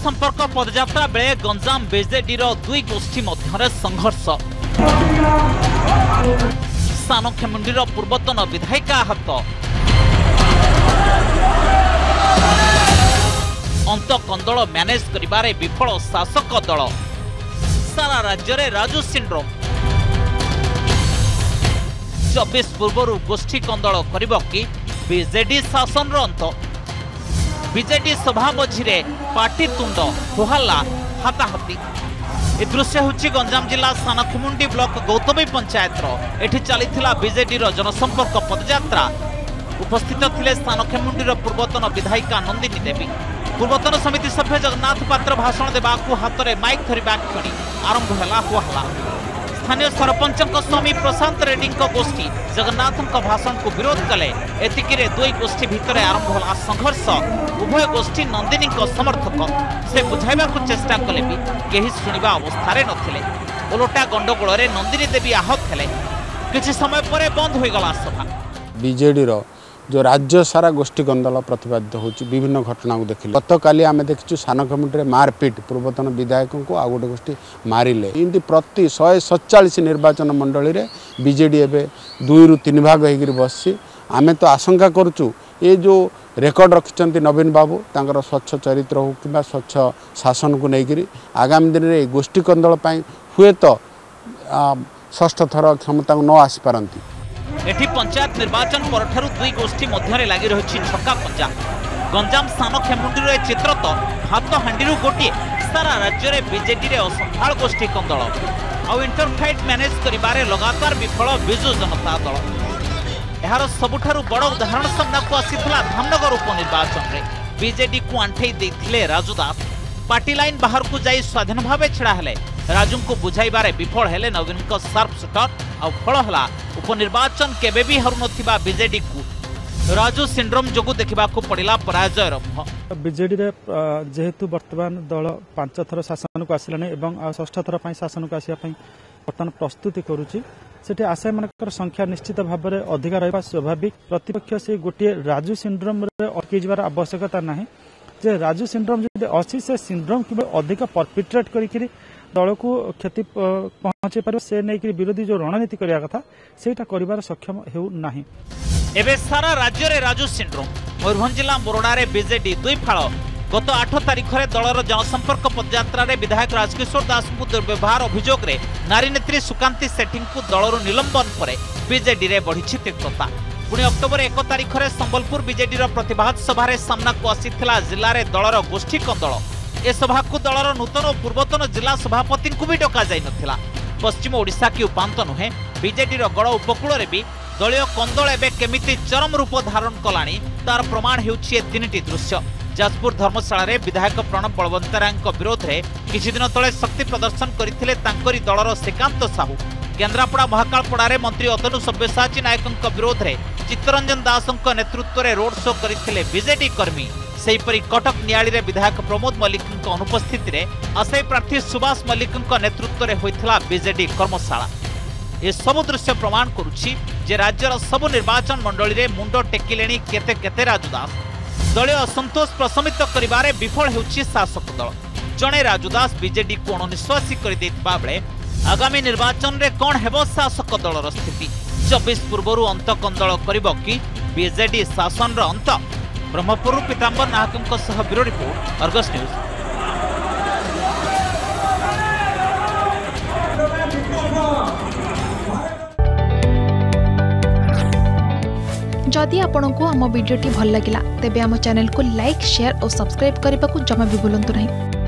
जनसंपर्क पदयात्रा बेले गंजाम बीजेडी दुई गोष्ठी मध्य संघर्ष। सानखेमुंडी पूर्वतन विधायिका आहत। अंतकंदल मैनेज करिबारे विफल शासक दल। सारा राज्य में राजू सिंड्रोम। 24 पूर्व गोष्ठी कंदल करिबो कि बीजेडी शासन अंत। बीजेडी सभा मझिरे पार्टी तुंड होहल्ला हाताहाती। ए दृश्य होछि गंजाम जिला सानखेमुंडी ब्लॉक गौतमी पंचायत रो। एठी चलीथिला बीजेडी रो जनसंपर्क पदयात्रा। उपस्थित थिले सानखेमुंडी रो पूर्वतन विधायिका नंदिनी देवी। पूर्वतन समिति सभ्य जगन्नाथ पात्र भाषण देवाकू हाथ में माइक धरिबा क्षणी आरंभ होला होहल्ला। स्थानीय सरपंचों स्वामी प्रशांत रेड्डी गोष्ठी जगन्नाथ भाषण को विरोध कले। एतिकिरे दुई गोष्ठी भितर आरंभ होला संघर्ष। उभय गोष्ठी नंदिनी समर्थक से बुझाइबाक चेष्टा कले भी कहीं शुणा अवस्था नथिले। ओलटा गंडगोल रे नंदिनी देवी आहत हेले। किछि समय पर बंद होइगला सभा। बीजेडी रो जो राज्य सारा गोष्ठी गंदल प्रतिपादित होछि विभिन्न घटना को देखिले। गत काली आमे देखिछु सानखेमुंडी रे मारपीट पूर्वतन विधायक को आ गोटे गोष्ठी मारिले। इनती प्रति 147 निर्वाचन मंडली रे बीजेडी एबे 2 रु 3 भाग होकर बसि। आमे तो आशंका करूँ ये जो रेकर्ड रखिंट नवीन बाबू तर स्वच्छ चरित्र हो कि स्वच्छ शासन को लेकर आगामी दिन में गोष्ठी कंदल हुए तो षष्ठ थर क्षमता को न आसी पारती। एठी पंचायत निर्वाचन पर दुई गोष्ठी मध्य लगी रही छक्का पंजा। गंजाम सानखेमुंडी चित्र तो हाथ हाँडी गोटे। सारा राज्य में बीजेडी असंभाल गोष्ठी कंदल आउ इंटरफाइट मैनेज कर लगातार विफल विजु जनता दल। यार सबुठारु बड़ उदाहरण सामना को आसीथिला धामनगर उपनिर्वाचन रे। बीजेडी को आंठई देथिले राजू दास। पार्टी लाइन बाहर को जाई स्वाधीन भावे छड़ा हेले। राजू को बुझाइबारे विफल हेले नवीन को शार्प शूटर आ फल हला उपनिर्वाचन केबे भी हरु नथिबा बीजेडी को। राजू सिंड्रोम जोगु देखा पड़ा पराजय रंभ। बीजेडी जेहेतु बर्तमान दल 5 थर शासन को आसलानी और 6 थर शासन को आसापी बर्तमान प्रस्तुति करुच्ची। सेठी आशायी मानक संख्या निश्चित भाव में अधिक रहा स्वाभाविक। प्रतिपक्ष से गोटे राजू सिंड्रोम अटकी जबार आवश्यकता ना। जे राजू सिंड्रोम जो अच्छी से सिंड्रोम कि अधिक परपिट्रेट कर दल को क्षति पहुंचे पार से नहीं विरोधी जो रणनीति करने कथा सेटा कर सक्षम होना। एबे सारा राज्य में राजू सिंड्रोम। मयूरभंज जिला मोरडारे बीजेडी दुई फाल। गत 8 तारिख में दलर जनसंपर्क पदयात्रा विधायक राजकिशोर दास को दुर्व्यवहार अभियोग रे नारी नेत्री सुकांति सेठी को दलर निलंबन पर बीजेडी रे बढ़ी तीव्रता। पुणी अक्टोबर 1 तारिख में संबलपुर बीजेडी प्रतिवाद सभारे सामना को आसीथिला जिले में दलर गोष्ठी कंदल। ए सभा को दलर नूतन और पूर्वतन जिला सभापति को भी डक जाइनथिला। पश्चिम ओडिशा की उपांत नुहे बीजेडी गड़ उपकूल में भी दलय कंदल एवं केमिति चरम रूप धारण कलानी तार प्रमाण होउछि तीनटी दृश्य। जाजपुर धर्मशाला रे विधायक प्रणव बलवंतराय विरोध रे किछि दिन तले शक्ति प्रदर्शन करथिले तांकरी दलर श्रीकांत साहू। केन्द्रापड़ा महाकालपड़ा रे मंत्री अतनु सब्यसाची नायक विरोध रे चित्तरंजन दासों नेतृत्व में रोड शो करथिले बीजेडी कर्मी। सेहीपरि कटक नियाली रे विधायक प्रमोद मल्लिक अनुपस्थिति रे आशायी प्रार्थी सुभाष मल्लिक नेतृत्व में होइथिला बीजेडी कर्मशाला। ए सबु दृश्य प्रमाण करुछि जे राज्यर सबु निर्वाचन मंडली रे मुंड टेकिलेणी केते केते राजू दास। दलय असंतोष प्रशमित करिबारे विफल हेउछि शासक दल। जणे राजू दास बीजेडी को अणनिश्वासी करि देथिबा बेले आगामी निर्वाचन रे कोन हेबो शासक दलर स्थिति। 24 पूर्वरु अंत कंदल करिबो कि बीजेडी शासन रो अंत। ब्रह्मपुरु पीताम्बर नाहकंक सह ब्यूरो रिपोर्ट अर्गस न्यूज। जदि आपंक आम भिड्टे भल लगा तेब आम चैनल को लाइक, शेयर और सब्सक्राइब करने को जमा भी भूलु नहीं।